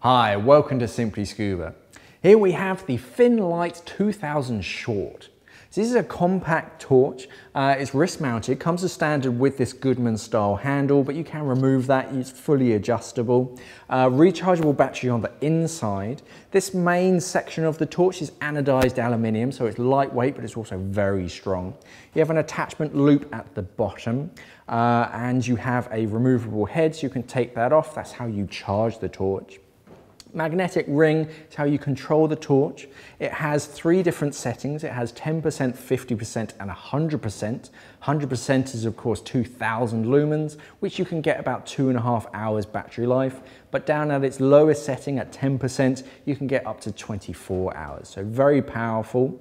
Hi, welcome to Simply Scuba. Here we have the FinnSub 2000 Short. So this is a compact torch, it's wrist mounted, comes as standard with this Goodman style handle, but you can remove that, it's fully adjustable. Rechargeable battery on the inside. This main section of the torch is anodized aluminium, so it's lightweight, but it's also very strong. You have an attachment loop at the bottom, and you have a removable head, so you can take that off, that's how you charge the torch. Magnetic ring is how you control the torch. It has three different settings. It has 10%, 50% and 100%. 100% is of course 2000 lumens, which you can get about 2.5 hours battery life. But down at its lowest setting at 10%, you can get up to 24 hours. So very powerful,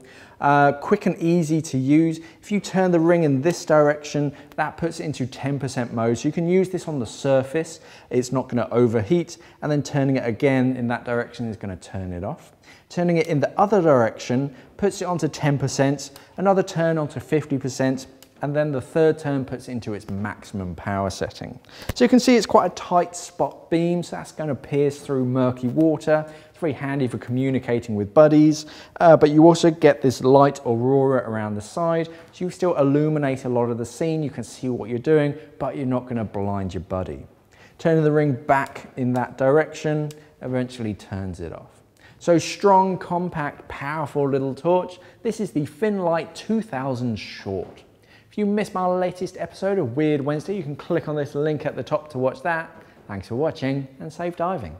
quick and easy to use. If you turn the ring in this direction, that puts it into 10% mode. So you can use this on the surface. It's not gonna overheat. And then turning it again in that direction is gonna turn it off. Turning it in the other direction puts it onto 10%, another turn onto 50%, and then the third turn puts it into its maximum power setting. So you can see it's quite a tight spot beam, so that's going to pierce through murky water. It's very handy for communicating with buddies, but you also get this light aurora around the side, so you still illuminate a lot of the scene, you can see what you're doing, but you're not going to blind your buddy. Turning the ring back in that direction eventually turns it off. So strong, compact, powerful little torch. This is the FinnSub 2000 Short. If you missed my latest episode of Weird Wednesday, you can click on this link at the top to watch that. Thanks for watching and safe diving.